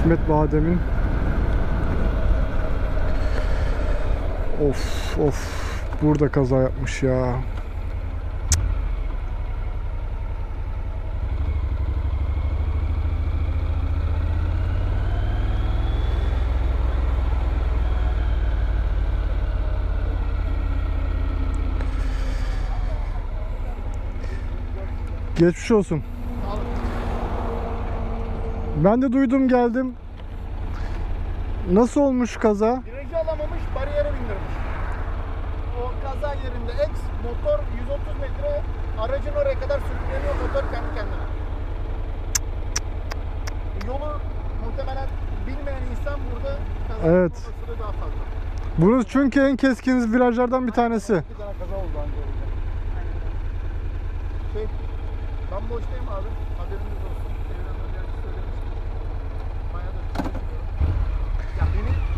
İsmet Badem'in of burada kaza yapmış ya. Geçmiş olsun. Ben de duydum, geldim. Nasıl olmuş kaza? Virajı alamamış, bariyere bindirmiş. O kaza yerinde motor 130 metre aracın oraya kadar sürükleniyor, motor kendi kendine. Yolu muhtemelen bilmeyen insan burada kaza, evet. Motoru daha fazla. Burası çünkü en keskin virajlardan bir tanesi. Bir tane kaza oldu anca orada. Ben boştayım abi. Haberiniz olsun.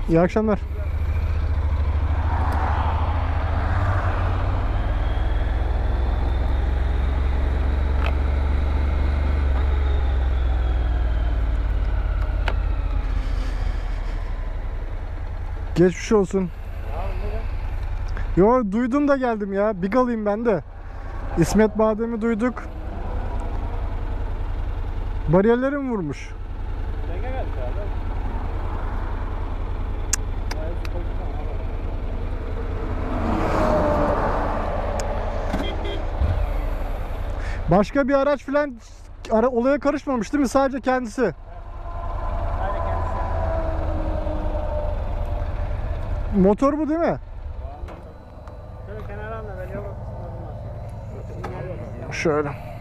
İyi akşamlar. Geçmiş olsun. Yo, duydum da geldim ya. Bigalıyım ben de. İsmet Badem'i duyduk. Bariyerleri mi vurmuş? Başka bir araç filan olaya karışmamış değil mi? Sadece kendisi. Evet. Sadece kendisi. Motor bu değil mi? Şöyle.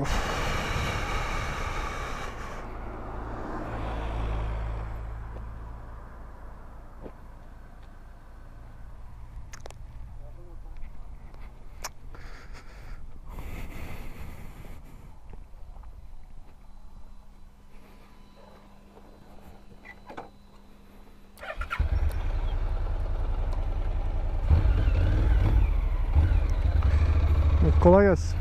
Of. Kolay gelsin.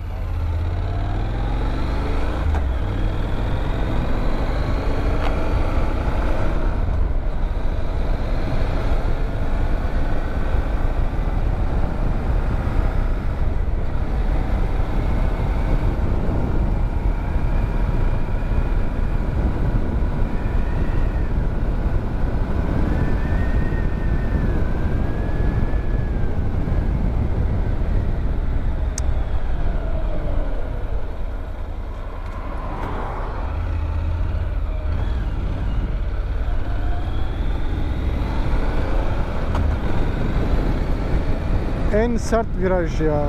En sert viraj ya.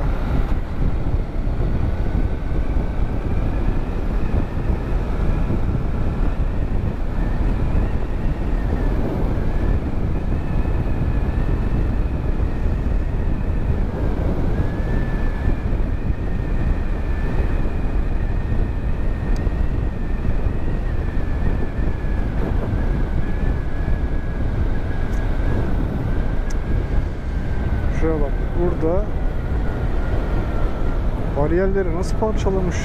Şuraya bak. Burada bariyerleri nasıl parçalamış?